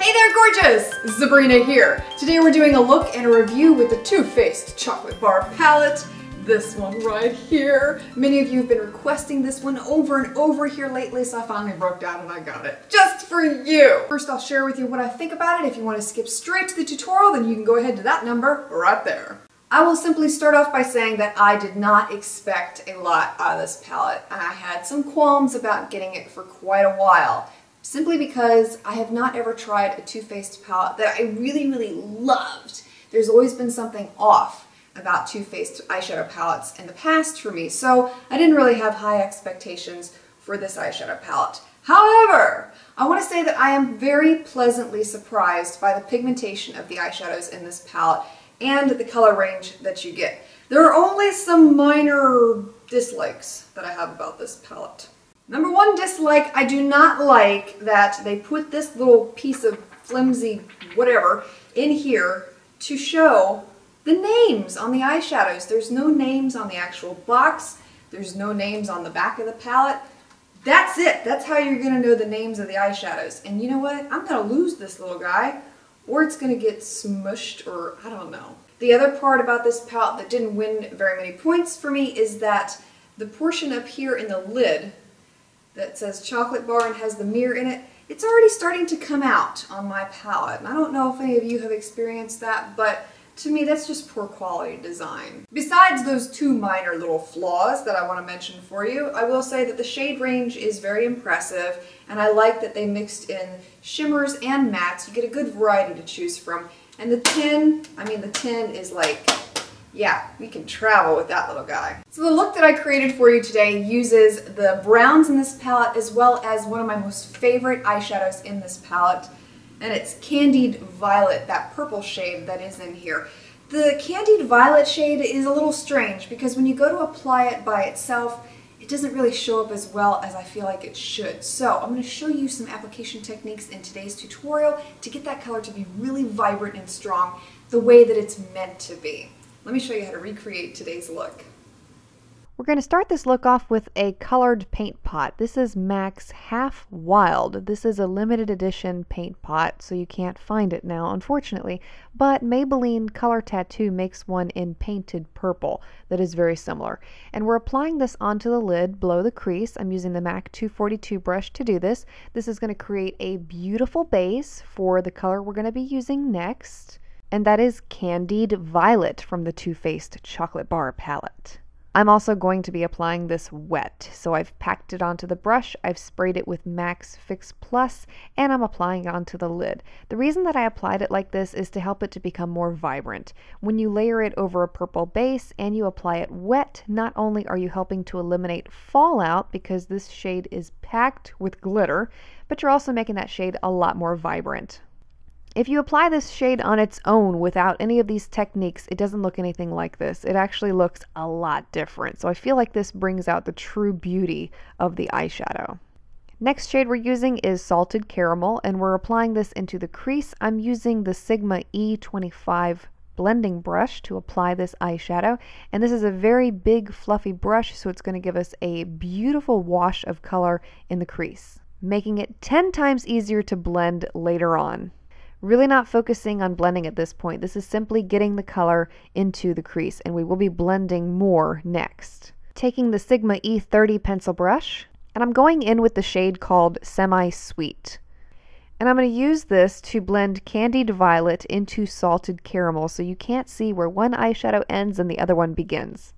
Hey there, gorgeous! Zabrena here. Today we're doing a look and a review with the Too Faced Chocolate Bar Palette. This one right here. Many of you have been requesting this one over and over here lately, so I finally broke down and I got it. Just for you! First, I'll share with you what I think about it. If you want to skip straight to the tutorial, then you can go ahead to that number right there. I will simply start off by saying that I did not expect a lot out of this palette, and I had some qualms about getting it for quite a while. Simply because I have not ever tried a Too Faced palette that I really, really loved. There's always been something off about Too Faced eyeshadow palettes in the past for me, so I didn't really have high expectations for this eyeshadow palette. However, I want to say that I am very pleasantly surprised by the pigmentation of the eyeshadows in this palette and the color range that you get. There are only some minor dislikes that I have about this palette. Number one dislike, I do not like that they put this little piece of flimsy whatever in here to show the names on the eyeshadows. There's no names on the actual box. There's no names on the back of the palette. That's it. That's how you're going to know the names of the eyeshadows. And you know what? I'm going to lose this little guy, or it's going to get smushed, or I don't know. The other part about this palette that didn't win very many points for me is that the portion up here in the lid that says chocolate bar and has the mirror in it, it's already starting to come out on my palette. And I don't know if any of you have experienced that, but to me that's just poor quality design. Besides those two minor little flaws that I want to mention for you, I will say that the shade range is very impressive, and I like that they mixed in shimmers and mattes. You get a good variety to choose from. And the tin is like, yeah, we can travel with that little guy. So the look that I created for you today uses the browns in this palette as well as one of my most favorite eyeshadows in this palette, and it's Candied Violet, that purple shade that is in here. The Candied Violet shade is a little strange because when you go to apply it by itself, it doesn't really show up as well as I feel like it should. So I'm going to show you some application techniques in today's tutorial to get that color to be really vibrant and strong the way that it's meant to be. Let me show you how to recreate today's look. We're going to start this look off with a colored paint pot. This is MAC's Half Wild. This is a limited edition paint pot, so you can't find it now, unfortunately. But Maybelline Color Tattoo makes one in painted purple that is very similar. And we're applying this onto the lid below the crease. I'm using the MAC 242 brush to do this. This is going to create a beautiful base for the color we're going to be using next. And that is Candied Violet from the Too Faced Chocolate Bar Palette. I'm also going to be applying this wet, so I've packed it onto the brush, I've sprayed it with MAC Fix+, and I'm applying it onto the lid. The reason that I applied it like this is to help it to become more vibrant. When you layer it over a purple base and you apply it wet, not only are you helping to eliminate fallout because this shade is packed with glitter, but you're also making that shade a lot more vibrant. If you apply this shade on its own without any of these techniques, it doesn't look anything like this. It actually looks a lot different. So I feel like this brings out the true beauty of the eyeshadow. Next shade we're using is Salted Caramel, and we're applying this into the crease. I'm using the Sigma E25 blending brush to apply this eyeshadow, and this is a very big fluffy brush, so it's going to give us a beautiful wash of color in the crease, making it 10 times easier to blend later on. Really not focusing on blending at this point. This is simply getting the color into the crease, and we will be blending more next. Taking the Sigma E30 pencil brush, and I'm going in with the shade called Semi-Sweet. And I'm going to use this to blend Candied Violet into Salted Caramel, so you can't see where one eyeshadow ends and the other one begins.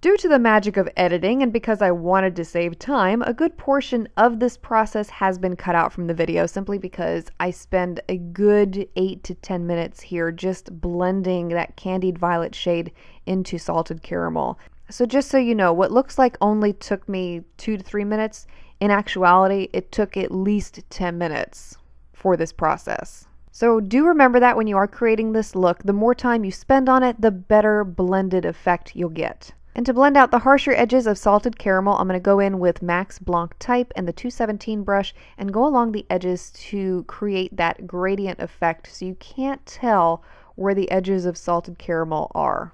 Due to the magic of editing, and because I wanted to save time, a good portion of this process has been cut out from the video simply because I spend a good 8 to 10 minutes here just blending that Candied Violet shade into Salted Caramel. So just so you know, what looks like only took me 2 to 3 minutes, in actuality it took at least 10 minutes for this process. So do remember that when you are creating this look, the more time you spend on it, the better blended effect you'll get. And to blend out the harsher edges of Salted Caramel, I'm going to go in with Max Blanc Type and the 217 brush and go along the edges to create that gradient effect so you can't tell where the edges of Salted Caramel are.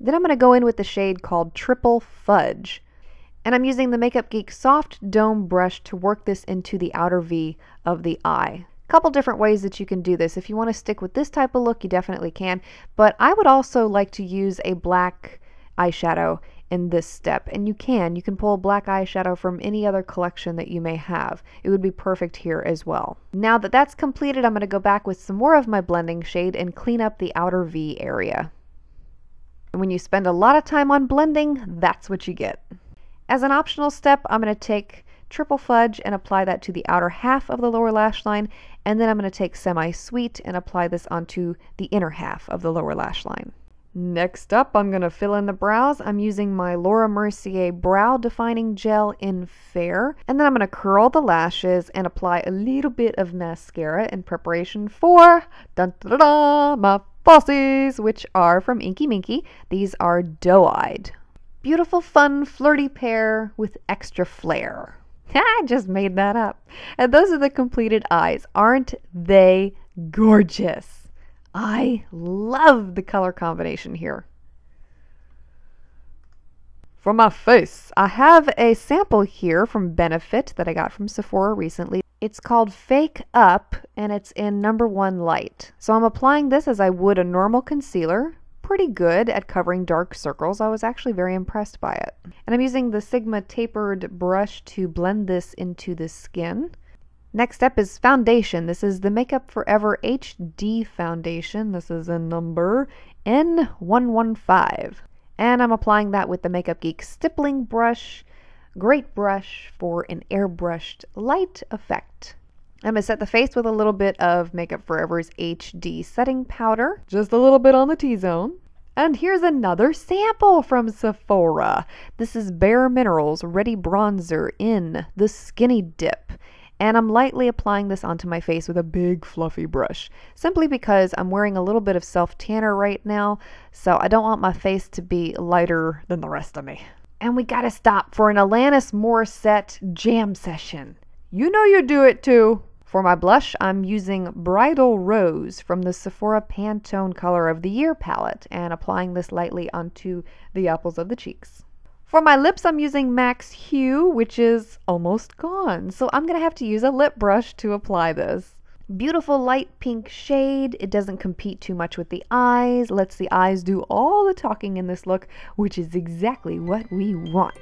Then I'm going to go in with the shade called Triple Fudge. And I'm using the Makeup Geek Soft Dome brush to work this into the outer V of the eye. Couple different ways that you can do this. If you want to stick with this type of look, you definitely can, but I would also like to use a black eyeshadow in this step, and you can pull a black eyeshadow from any other collection that you may have. It would be perfect here as well. Now that that's completed, I'm going to go back with some more of my blending shade and clean up the outer V area. And when you spend a lot of time on blending, that's what you get. As an optional step, I'm going to take Triple Fudge and apply that to the outer half of the lower lash line, and then I'm going to take Semi-Sweet and apply this onto the inner half of the lower lash line. Next up, I'm going to fill in the brows. I'm using my Laura Mercier Brow Defining Gel in Fair, and then I'm going to curl the lashes and apply a little bit of mascara in preparation for my falsies, which are from Inky Minky. These are Doe-Eyed. Beautiful, fun, flirty pair with extra flair. I just made that up. And those are the completed eyes. Aren't they gorgeous? I love the color combination here. For my face, I have a sample here from Benefit that I got from Sephora recently. It's called Fake Up, and it's in number 1 light. So I'm applying this as I would a normal concealer. Pretty good at covering dark circles. I was actually very impressed by it. And I'm using the Sigma tapered brush to blend this into the skin. Next up is foundation. This is the Makeup Forever HD Foundation. This is in number N115. And I'm applying that with the Makeup Geek Stippling Brush. Great brush for an airbrushed light effect. I'm going to set the face with a little bit of Makeup Forever's HD setting powder. Just a little bit on the T-zone. And here's another sample from Sephora. This is Bare Minerals Ready Bronzer in the Skinny Dip. And I'm lightly applying this onto my face with a big fluffy brush, simply because I'm wearing a little bit of self-tanner right now, so I don't want my face to be lighter than the rest of me. And we got to stop for an Alanis Morissette jam session. You know you do it too. For my blush, I'm using Bridal Rose from the Sephora Pantone Color of the Year palette and applying this lightly onto the apples of the cheeks. For my lips, I'm using MAC Hue, which is almost gone, so I'm going to have to use a lip brush to apply this. Beautiful light pink shade. It doesn't compete too much with the eyes. Lets the eyes do all the talking in this look, which is exactly what we want.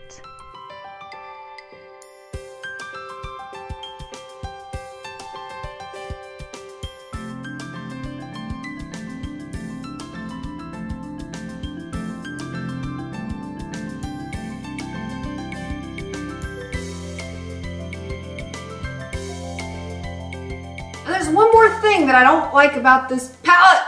There's one more thing that I don't like about this palette.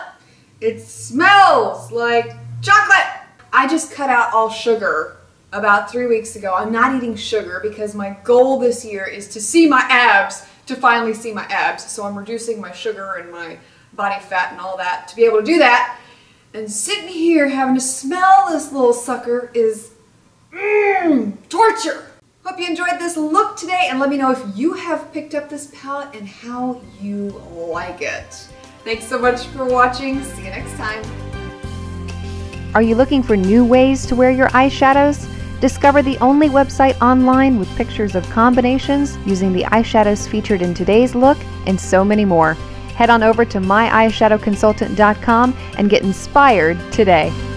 It smells like chocolate. I just cut out all sugar about 3 weeks ago. I'm not eating sugar because my goal this year is to see my abs, to finally see my abs. So I'm reducing my sugar and my body fat and all that to be able to do that. And sitting here having to smell this little sucker is torture. Hope you enjoyed this look today, and let me know if you have picked up this palette and how you like it. Thanks so much for watching. See you next time. Are you looking for new ways to wear your eyeshadows? Discover the only website online with pictures of combinations using the eyeshadows featured in today's look and so many more. Head on over to MyEyeShadowConsultant.com and get inspired today.